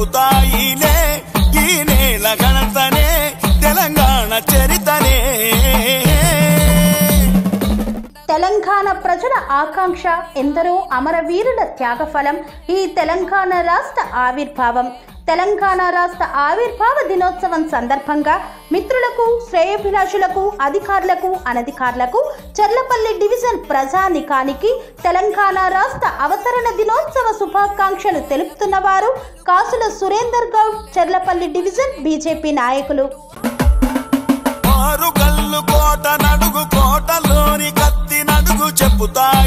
చెబుతాయినే ఈ నేల గణంతనే తెలంగాణ చరితనే. తెలంగాణ ప్రజల ఆకాంక్ష, ఎందరో అమరవీరుల త్యాగఫలం ఈ తెలంగాణ రాష్ట్ర ఆవిర్భావం. తెలంగాణ రాష్ట్ర ఆవిర్భావ దినోత్సవం సందర్భంగా మిత్రులకు, శ్రేయోభిలాషులకు, అధికారులకు, అనధికారులకు చర్లపల్లి డివిజన్ ప్రజానికానికి తెలంగాణ రాష్ట్ర అవతరణ దినోత్సవ శుభాకాంక్షలు తెలుపుతున్న వారు కాసుల సురేందర్ గౌడ్, చర్లపల్లి డివిజన్ బీజేపీ నాయకులు. చెప్పుతా